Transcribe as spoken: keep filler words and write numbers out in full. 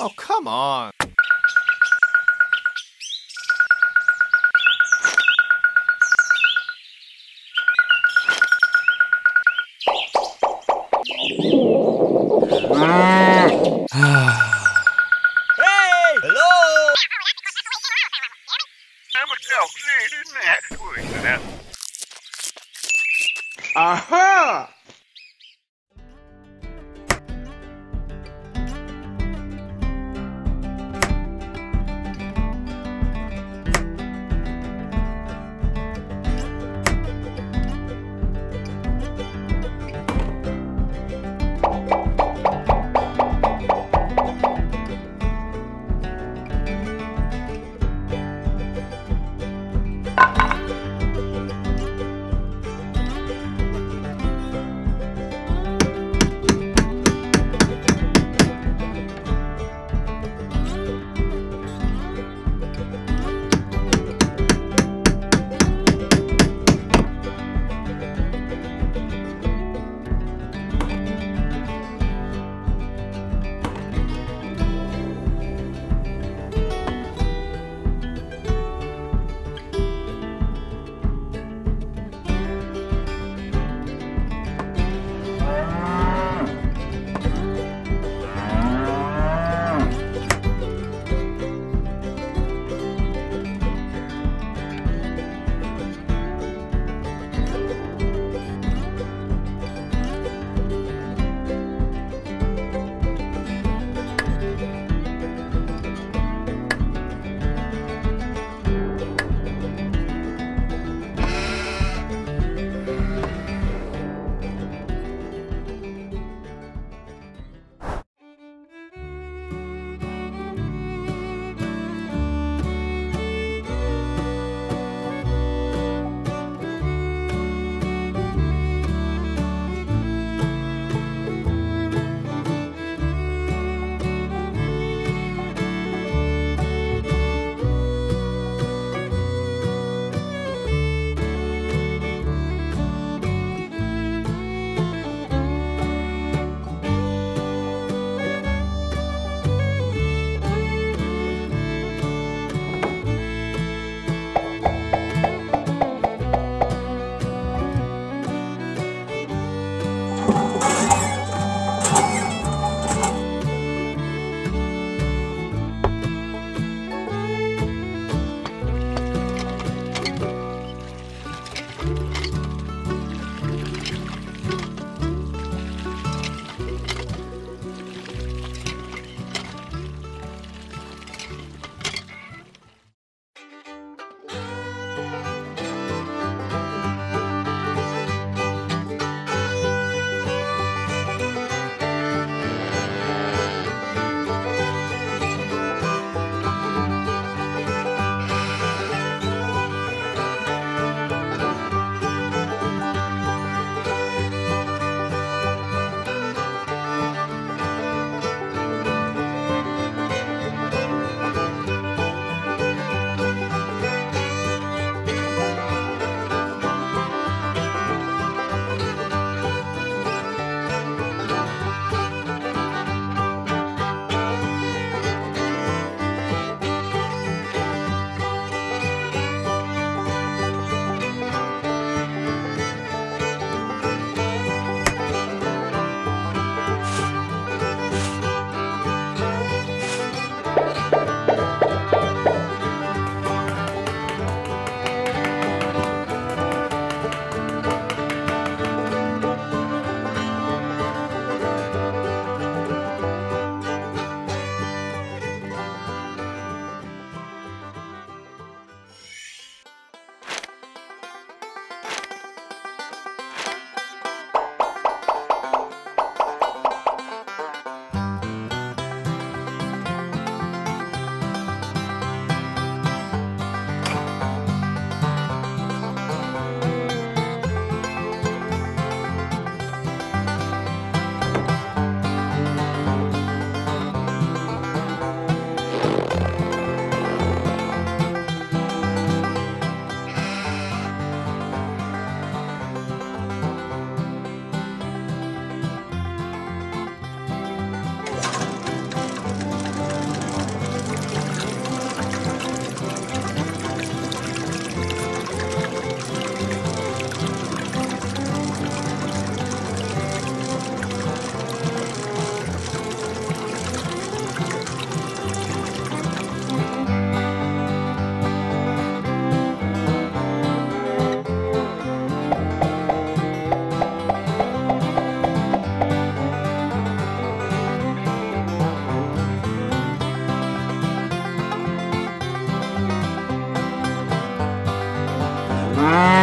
Oh, come on. Aha! Wow.